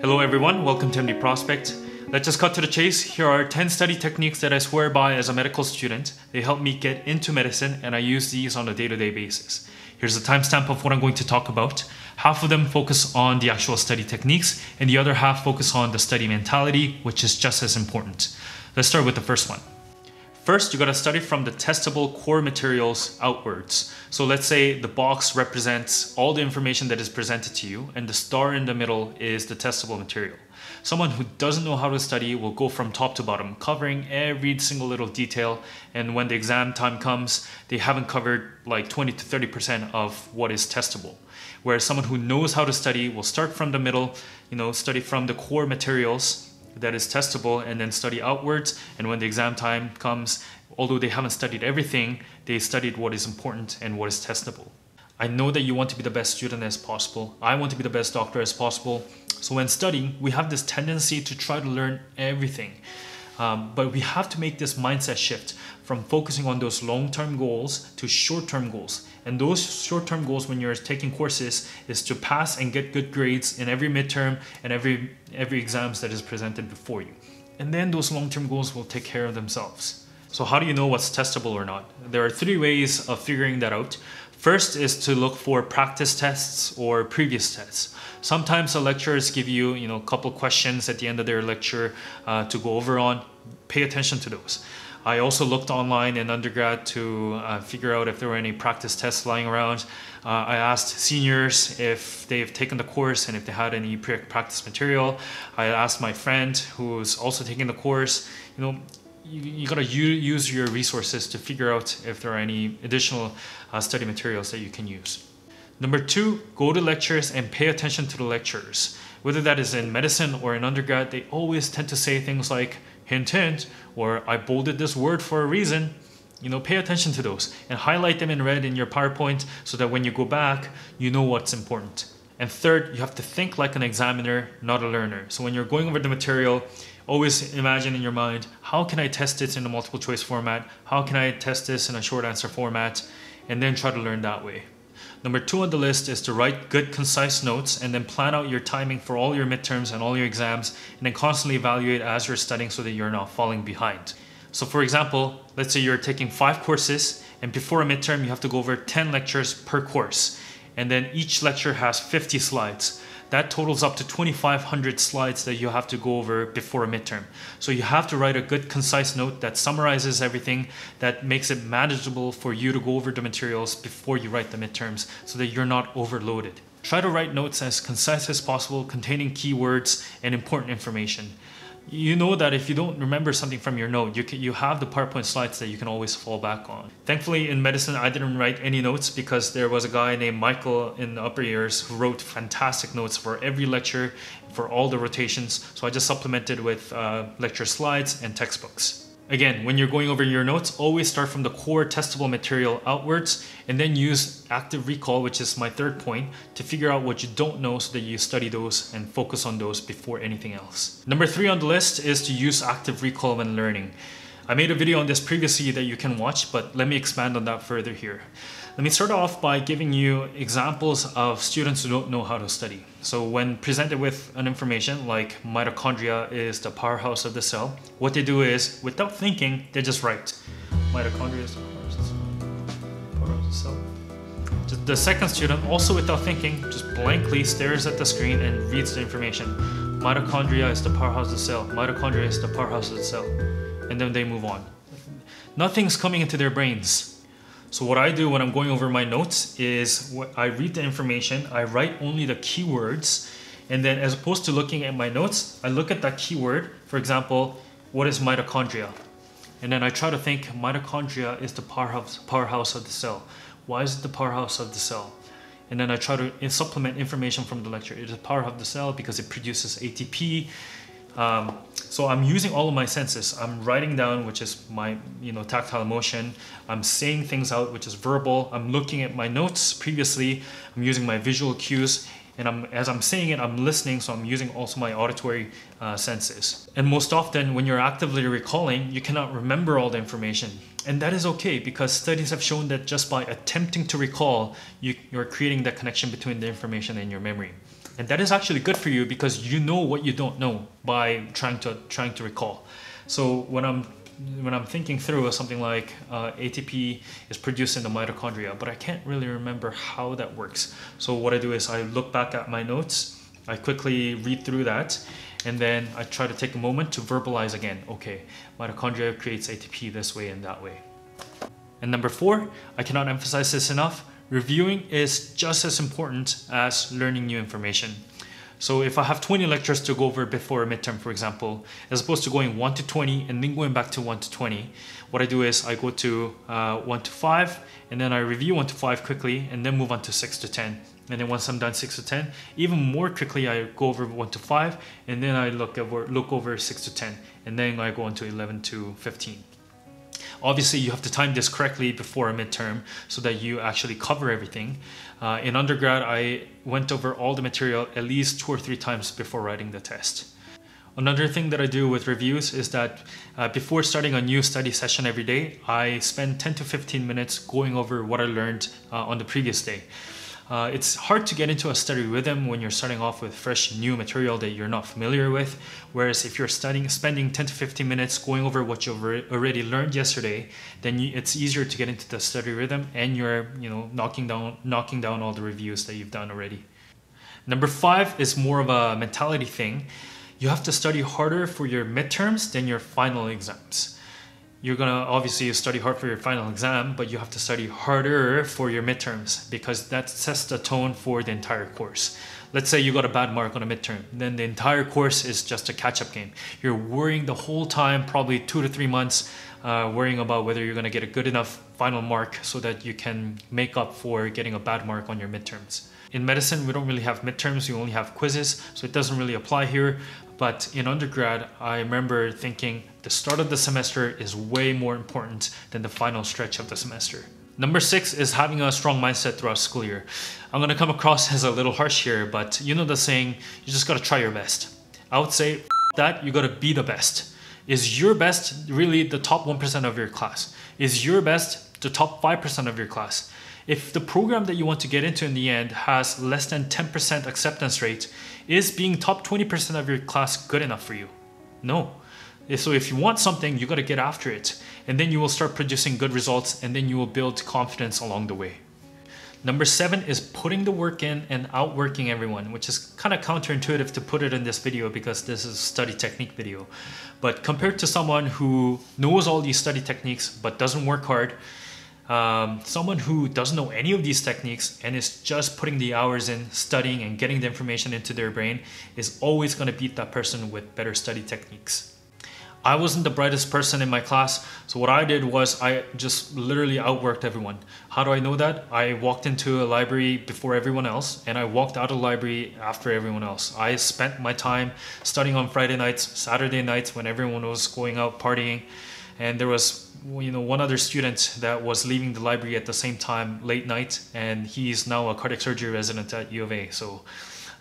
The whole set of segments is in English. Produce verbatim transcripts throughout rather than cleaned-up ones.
Hello everyone, welcome to M D Prospect. Let's just cut to the chase. Here are ten study techniques that I swear by as a medical student. They helped me get into medicine and I use these on a day-to-day basis. Here's a timestamp of what I'm going to talk about. Half of them focus on the actual study techniques and the other half focus on the study mentality, which is just as important. Let's start with the first one. First, you gotta study from the testable core materials outwards. So let's say the box represents all the information that is presented to you and the star in the middle is the testable material. Someone who doesn't know how to study will go from top to bottom, covering every single little detail, and when the exam time comes, they haven't covered like twenty to thirty percent of what is testable. Whereas someone who knows how to study will start from the middle, you know, study from the core materials that is testable and then study outwards, and when the exam time comes, although they haven't studied everything, they studied what is important and what is testable. I know that you want to be the best student as possible. I want to be the best doctor as possible. So when studying, we have this tendency to try to learn everything. Um, but we have to make this mindset shift from focusing on those long-term goals to short-term goals. And those short-term goals when you're taking courses is to pass and get good grades in every midterm and every, every exams that is presented before you. And then those long-term goals will take care of themselves. So how do you know what's testable or not? There are three ways of figuring that out. First is to look for practice tests or previous tests. Sometimes the lecturers give you, you know, a couple questions at the end of their lecture uh, to go over on. Pay attention to those. I also looked online in undergrad to uh, figure out if there were any practice tests lying around. Uh, I asked seniors if they've taken the course and if they had any practice material. I asked my friend who's also taking the course, you know, You, you gotta use your resources to figure out if there are any additional uh, study materials that you can use. Number two, go to lectures and pay attention to the lecturers. Whether that is in medicine or in undergrad, they always tend to say things like, hint, hint, or I bolded this word for a reason. You know, pay attention to those and highlight them in red in your PowerPoint so that when you go back, you know what's important. And third, you have to think like an examiner, not a learner. So when you're going over the material, always imagine in your mind, how can I test this in a multiple choice format? How can I test this in a short answer format? And then try to learn that way. Number two on the list is to write good, concise notes and then plan out your timing for all your midterms and all your exams, and then constantly evaluate as you're studying so that you're not falling behind. So for example, let's say you're taking five courses and before a midterm, you have to go over ten lectures per course. And then each lecture has fifty slides. That totals up to twenty-five hundred slides that you have to go over before a midterm. So you have to write a good concise note that summarizes everything, that makes it manageable for you to go over the materials before you write the midterms so that you're not overloaded. Try to write notes as concise as possible, containing keywords and important information. You know that if you don't remember something from your note, you can, you have the PowerPoint slides that you can always fall back on. Thankfully, in medicine, I didn't write any notes because there was a guy named Michael in the upper years who wrote fantastic notes for every lecture, for all the rotations. So I just supplemented with uh, lecture slides and textbooks. Again, when you're going over your notes, always start from the core testable material outwards and then use active recall, which is my third point, to figure out what you don't know so that you study those and focus on those before anything else. Number three on the list is to use active recall when learning. I made a video on this previously that you can watch, but let me expand on that further here. Let me start off by giving you examples of students who don't know how to study. So when presented with an information like mitochondria is the powerhouse of the cell, what they do is, without thinking, they just write, mitochondria is the powerhouse of the cell. The second student, also without thinking, just blankly stares at the screen and reads the information. Mitochondria is the powerhouse of the cell. Mitochondria is the powerhouse of the cell. And then they move on. Nothing's coming into their brains. So what I do when I'm going over my notes is I read the information, I write only the keywords, and then as opposed to looking at my notes, I look at that keyword, for example, what is mitochondria? And then I try to think mitochondria is the powerhouse, powerhouse of the cell. Why is it the powerhouse of the cell? And then I try to supplement information from the lecture. It is the powerhouse of the cell because it produces A T P. Um, so I'm using all of my senses. I'm writing down, which is my, you know, tactile motion. I'm saying things out, which is verbal. I'm looking at my notes previously. I'm using my visual cues. And I'm, as I'm saying it, I'm listening, so I'm using also my auditory uh, senses. And most often, when you're actively recalling, you cannot remember all the information. And that is okay, because studies have shown that just by attempting to recall, you, you're creating that connection between the information and your memory. And that is actually good for you, because you know what you don't know by trying to trying to recall. So when I'm when I'm thinking through something like uh, A T P is produced in the mitochondria, but I can't really remember how that works. So what I do is I look back at my notes, I quickly read through that, and then I try to take a moment to verbalize again. Okay, mitochondria creates A T P this way and that way. And number four, I cannot emphasize this enough, reviewing is just as important as learning new information. So if I have twenty lectures to go over before a midterm, for example, as opposed to going one to twenty and then going back to one to twenty, what I do is I go to uh, one to five, and then I review one to five quickly, and then move on to six to ten. And then once I'm done six to ten, even more quickly I go over one to five, and then I look over, look over six to ten, and then I go on to eleven to fifteen. Obviously, you have to time this correctly before a midterm so that you actually cover everything. Uh, in undergrad, I went over all the material at least two or three times before writing the test. Another thing that I do with reviews is that uh, before starting a new study session every day, I spend ten to fifteen minutes going over what I learned uh, on the previous day. Uh, it's hard to get into a study rhythm when you're starting off with fresh new material that you're not familiar with, whereas if you're studying, spending ten to fifteen minutes going over what you've already learned yesterday, then you, it's easier to get into the study rhythm, and you're you know knocking down knocking down all the reviews that you've done already. Number five is more of a mentality thing. You have to study harder for your midterms than your final exams. You're gonna obviously study hard for your final exam, but you have to study harder for your midterms, because that sets the tone for the entire course. Let's say you got a bad mark on a midterm, then the entire course is just a catch-up game. You're worrying the whole time, probably two to three months, uh, worrying about whether you're gonna get a good enough final mark so that you can make up for getting a bad mark on your midterms. In medicine, we don't really have midterms, we only have quizzes, so it doesn't really apply here. But in undergrad, I remember thinking the start of the semester is way more important than the final stretch of the semester. Number six is having a strong mindset throughout school year. I'm gonna come across as a little harsh here, but you know the saying, you just gotta try your best. I would say, F that, you gotta be the best. Is your best really the top one percent of your class? Is your best the top five percent of your class? If the program that you want to get into in the end has less than ten percent acceptance rate, is being top twenty percent of your class good enough for you? No. So if you want something, you gotta get after it. And then you will start producing good results, and then you will build confidence along the way. Number seven is putting the work in and outworking everyone, which is kind of counterintuitive to put it in this video because this is a study technique video. But compared to someone who knows all these study techniques but doesn't work hard, Um, someone who doesn't know any of these techniques and is just putting the hours in, studying and getting the information into their brain, is always going to beat that person with better study techniques. I wasn't the brightest person in my class, so what I did was I just literally outworked everyone. How do I know that? I walked into a library before everyone else, and I walked out of the library after everyone else. I spent my time studying on Friday nights, Saturday nights when everyone was going out partying, and there was you know, one other student that was leaving the library at the same time late night, and he's now a cardiac surgery resident at U of A. So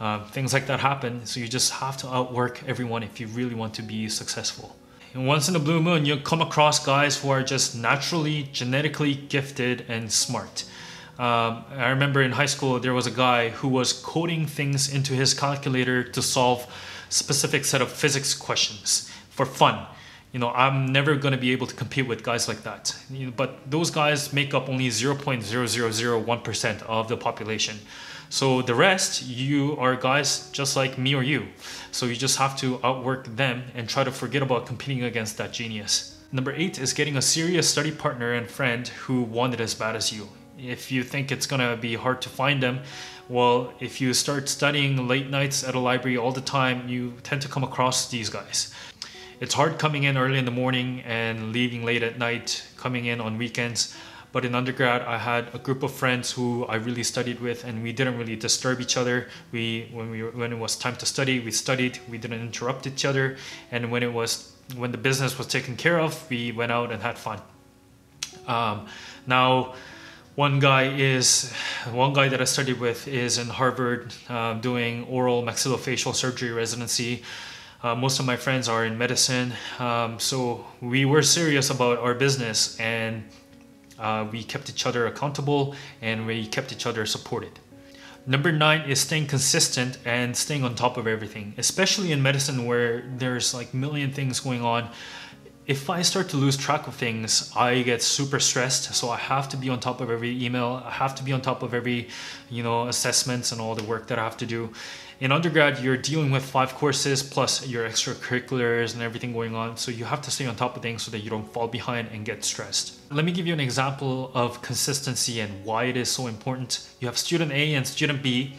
uh, things like that happen. So you just have to outwork everyone if you really want to be successful. And once in a blue moon, you'll come across guys who are just naturally, genetically gifted and smart. Um, I remember in high school, there was a guy who was coding things into his calculator to solve specific set of physics questions for fun. You know, I'm never going to be able to compete with guys like that. You know, but those guys make up only zero point zero zero zero one percent of the population. So the rest, you are guys just like me or you. So you just have to outwork them and try to forget about competing against that genius. Number eight is getting a serious study partner and friend who want it as bad as you. If you think it's going to be hard to find them, well, if you start studying late nights at a library all the time, you tend to come across these guys. It's hard coming in early in the morning and leaving late at night, coming in on weekends. But in undergrad, I had a group of friends who I really studied with, and we didn't really disturb each other. We, when we, when it was time to study, we studied, we didn't interrupt each other. And when it was, when the business was taken care of, we went out and had fun. Um, now, One guy is, one guy that I studied with is in Harvard uh, doing oral maxillofacial surgery residency. Uh, most of my friends are in medicine, um, so we were serious about our business, and uh, we kept each other accountable and we kept each other supported. Number nine is staying consistent and staying on top of everything, especially in medicine where there's like a million things going on. If I start to lose track of things, I get super stressed, so I have to be on top of every email, I have to be on top of every, you know, assessments and all the work that I have to do. In undergrad, you're dealing with five courses plus your extracurriculars and everything going on, so you have to stay on top of things so that you don't fall behind and get stressed. Let me give you an example of consistency and why it is so important. You have student A and student B.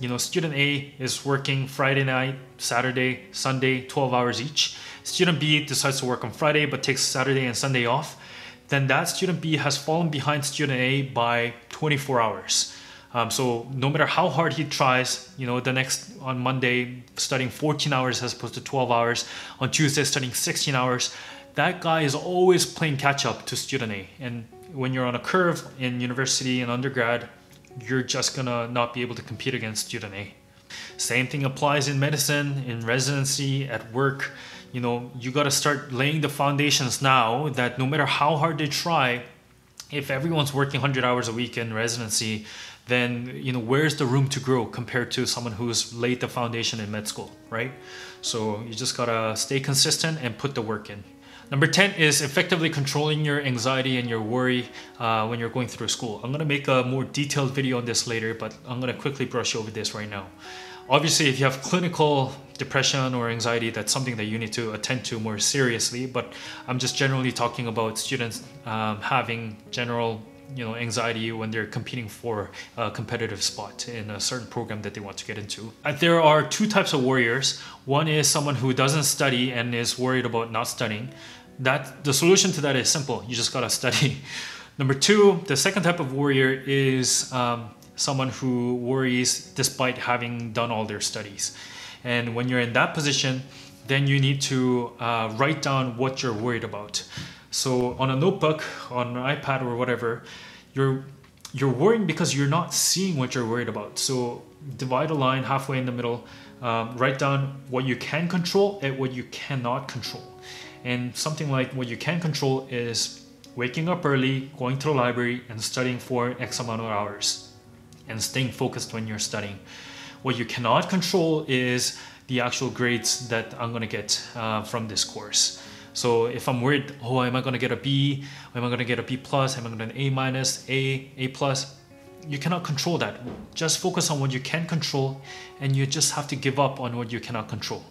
You know, student A is working Friday night, Saturday, Sunday, twelve hours each. Student B decides to work on Friday but takes Saturday and Sunday off. Then that student B has fallen behind student A by twenty-four hours. Um, so no matter how hard he tries, you know, the next on Monday studying fourteen hours as opposed to twelve hours, on Tuesday studying sixteen hours, that guy is always playing catch up to student A. And when you're on a curve in university and undergrad, you're just gonna not be able to compete against student A. Same thing applies in medicine, in residency, at work. You know, you gotta start laying the foundations now that no matter how hard they try, if everyone's working one hundred hours a week in residency, then, you know, where's the room to grow compared to someone who's laid the foundation in med school, right? So you just gotta stay consistent and put the work in. Number ten is effectively controlling your anxiety and your worry uh, when you're going through school. I'm gonna make a more detailed video on this later, but I'm gonna quickly brush over this right now. Obviously, if you have clinical depression or anxiety, that's something that you need to attend to more seriously, but I'm just generally talking about students um, having general, you know, anxiety when they're competing for a competitive spot in a certain program that they want to get into. There are two types of worriers. One is someone who doesn't study and is worried about not studying. That the solution to that is simple. You just gotta study. Number two, the second type of worrier is um, someone who worries despite having done all their studies. And when you're in that position, then you need to uh, write down what you're worried about. So on a notebook, on an iPad or whatever, you're you're worrying because you're not seeing what you're worried about. So divide a line halfway in the middle, um, write down what you can control and what you cannot control. And something like what you can control is waking up early, going to the library and studying for X amount of hours and staying focused when you're studying. What you cannot control is the actual grades that I'm gonna get uh, from this course. So if I'm worried, oh, am I gonna get a B? Am I gonna get a B plus? Am I gonna get an A minus, A, A plus? You cannot control that. Just focus on what you can control and you just have to give up on what you cannot control.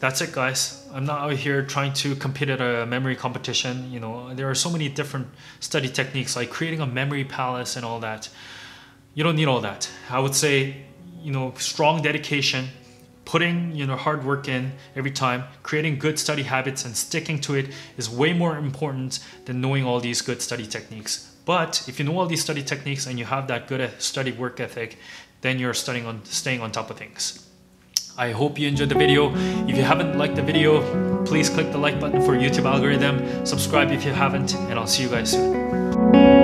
That's it, guys. I'm not out here trying to compete at a memory competition. You know, there are so many different study techniques like creating a memory palace and all that. You don't need all that. I would say, you know, strong dedication, putting, you know, hard work in every time, creating good study habits and sticking to it is way more important than knowing all these good study techniques. But if you know all these study techniques and you have that good study work ethic, then you're studying on, staying on top of things. I hope you enjoyed the video. If you haven't liked the video, please click the like button for YouTube algorithm. Subscribe if you haven't, and I'll see you guys soon.